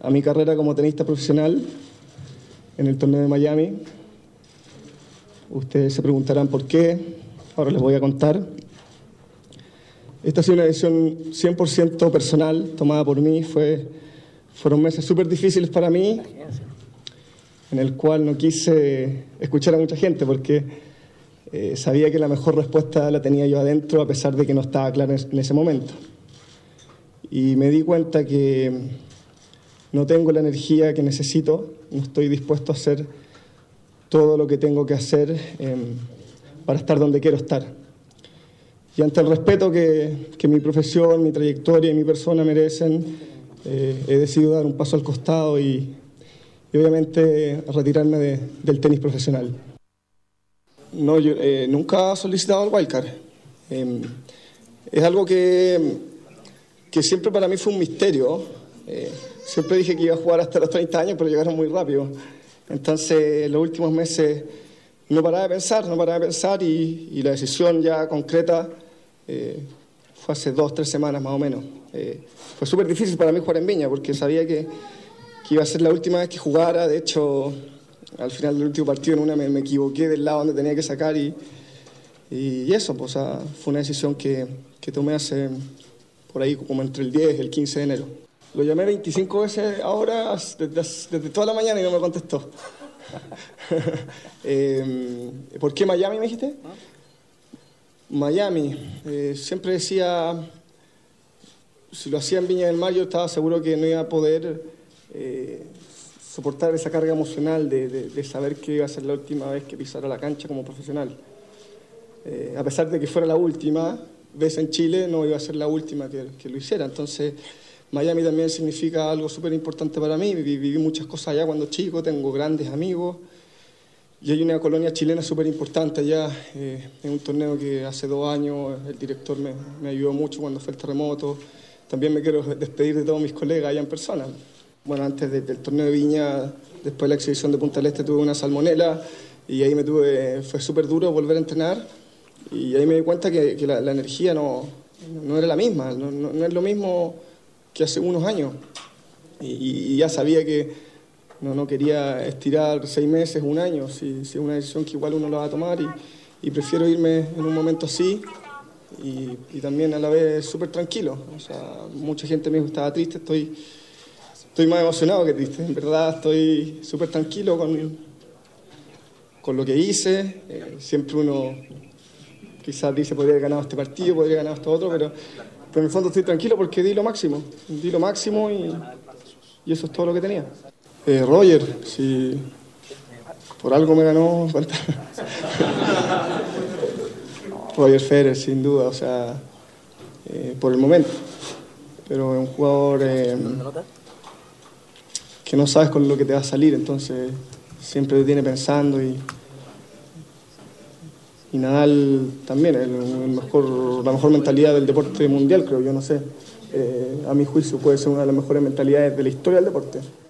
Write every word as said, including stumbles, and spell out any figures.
A mi carrera como tenista profesional en el torneo de Miami. Ustedes se preguntarán por qué, ahora les voy a contar. Esta ha sido una decisión cien por ciento personal, tomada por mí. Fue, fueron meses súper difíciles para mí, en el cual no quise escuchar a mucha gente, porque eh, sabía que la mejor respuesta la tenía yo adentro, a pesar de que no estaba clara en ese momento. Y me di cuenta que no tengo la energía que necesito, no estoy dispuesto a hacer todo lo que tengo que hacer eh, para estar donde quiero estar. Y ante el respeto que, que mi profesión, mi trayectoria y mi persona merecen, eh, he decidido dar un paso al costado y, y obviamente retirarme de, del tenis profesional. No, yo, eh, nunca he solicitado el wildcard. Eh, es algo que... que siempre para mí fue un misterio. Eh, siempre dije que iba a jugar hasta los treinta años, pero llegaron muy rápido. Entonces, los últimos meses no paraba de pensar, no paraba de pensar, y, y la decisión ya concreta eh, fue hace dos, tres semanas más o menos. Eh, fue súper difícil para mí jugar en Viña, porque sabía que, que iba a ser la última vez que jugara. De hecho, al final del último partido en una me, me equivoqué del lado donde tenía que sacar, y, y eso, pues, ah, fue una decisión que, que tomé hace... por ahí como entre el diez y el quince de enero. Lo llamé veinticinco veces ahora, desde, desde toda la mañana, y no me contestó. eh, ¿Por qué Miami, me dijiste? ¿Ah? Miami. Eh, siempre decía, si lo hacía en Viña del Mar, yo estaba seguro que no iba a poder eh, soportar esa carga emocional de, de, de saber que iba a ser la última vez que pisara la cancha como profesional. Eh, a pesar de que fuera la última vez en Chile, no iba a ser la última que, que lo hiciera. Entonces, Miami también significa algo súper importante para mí. Viví, viví muchas cosas allá cuando chico, tengo grandes amigos, y hay una colonia chilena súper importante allá. Eh, en un torneo que hace dos años el director me, me ayudó mucho cuando fue el terremoto. También me quiero despedir de todos mis colegas allá en persona. Bueno, antes de, del torneo de Viña, después de la exhibición de Punta del Este, tuve una salmonela, y ahí me tuve, fue súper duro volver a entrenar. Y ahí me di cuenta que, que la, la energía no, no era la misma, no, no, no es lo mismo que hace unos años. Y, y ya sabía que no, no quería estirar seis meses, un año, si es si una decisión que igual uno la va a tomar, y, y prefiero irme en un momento así, y, y también a la vez súper tranquilo. O sea, mucha gente me dijo que estaba triste, estoy, estoy más emocionado que triste, en verdad estoy súper tranquilo con, con lo que hice. Eh, siempre uno... quizás dice, podría haber ganado este partido, podría haber ganado este otro, pero, pero en el fondo estoy tranquilo porque di lo máximo. Di lo máximo y, y eso es todo lo que tenía. Eh, Roger, si por algo me ganó... Roger Ferrer, sin duda, o sea, eh, por el momento. Pero es un jugador eh, que no sabes con lo que te va a salir, entonces siempre te tiene pensando. Y... Y Nadal también, el mejor, la mejor mentalidad del deporte mundial, creo yo, no sé. Eh, a mi juicio puede ser una de las mejores mentalidades de la historia del deporte.